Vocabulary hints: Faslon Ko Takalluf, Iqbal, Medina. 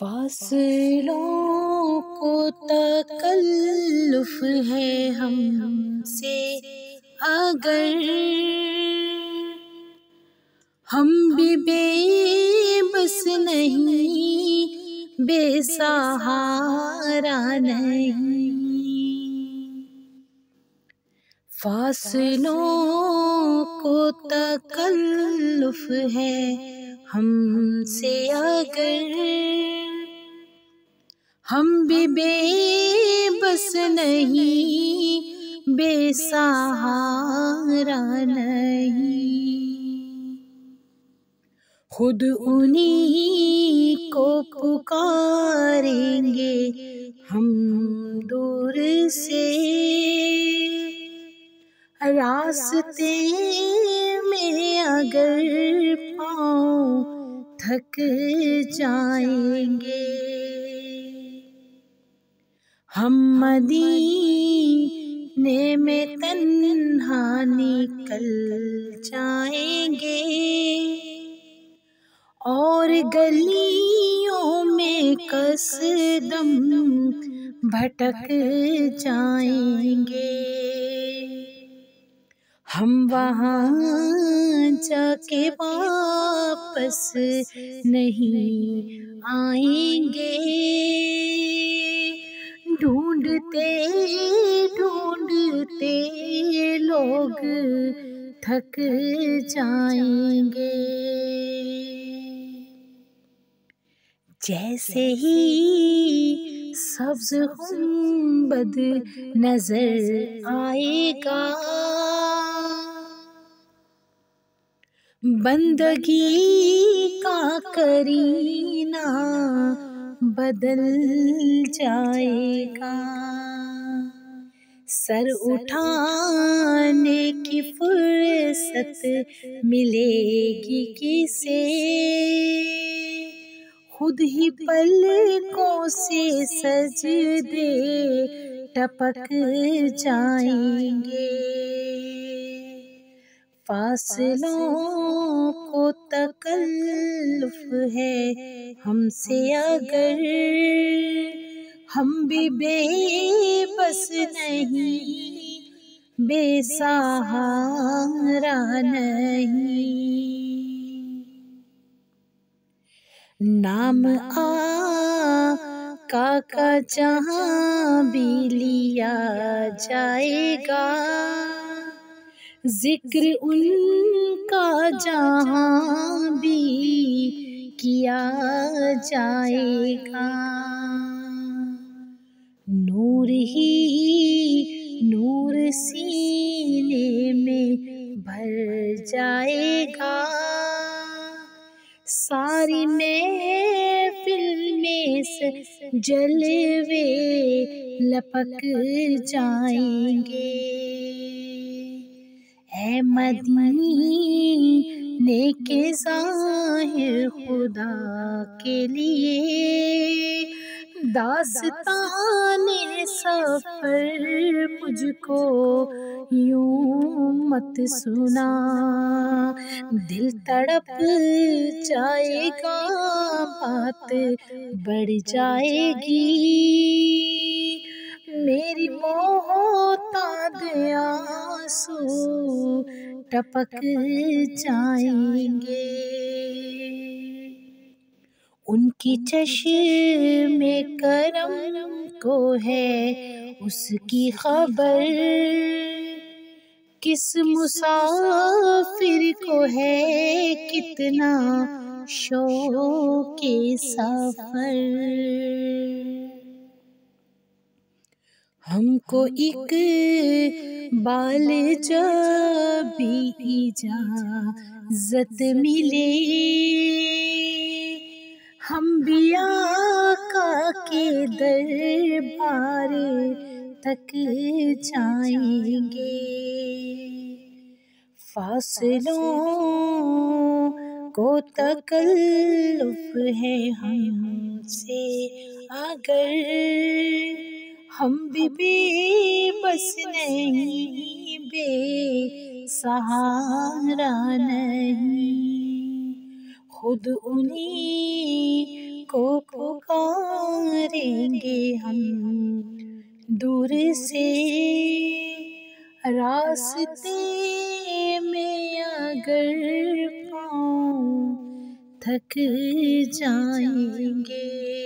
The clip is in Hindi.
फासलों को तकल्लुफ है हमसे अगर हम भी बेबस नहीं, बेसहारा नहीं। फासलों को तकल्लुफ है हमसे अगर हम भी बेबस नहीं, बेसहारा नहीं। खुद उन्हीं को पुकारेंगे हम दूर से, रास्ते में अगर पाँव थक जाएंगे। हम मदीने में तन्हा निकल जाएंगे और गलियों में कसदम भटक जाएंगे। हम वहाँ जाके वापस नहीं आएंगे, ढूंढते ढूंढते लोग थक जाएंगे। जैसे ही सब्ज गुंबद नजर आएगा, बंदगी का करीना बदल जाएगा। सर उठाने की फुर्सत मिलेगी किसे, खुद ही पलकों से सजदे टपक जाएंगे। फासलों को तकल्लुफ है हमसे अगर हम भी बेबस नहीं, बेसहारा नहीं। नाम आका का जहाँ भी लिया जाएगा, जिक्र उनका जहाँ भी किया जाएगा। नूर ही नूर सीने में भर जाएगा, सारी महफिल में से जलवे लपक जाएंगे। ऐ मदीने के ज़ाहिर खुदा के लिए दास्ताने सफ़र मुझको यूं मत सुना। दिल तड़प जाएगा, बात बढ़ जाएगी, मेरी मोहताज आंसू टपक जाएंगे। उनकी चश्मे करम को है उसकी खबर, किस मुसाफिर को है कितना शौक़ सफ़र। हमको इक़बाल जब भी इजाज़त मिले, हम भी आका के दरबार तक जाएंगे। फासलों को तकल्लुफ है हमसे अगर हम भी बेबस नहीं, बेसहारा नहीं। खुद उन्हीं को पुकार दूर से रास्ते में अगर पाँव थक जाएंगे।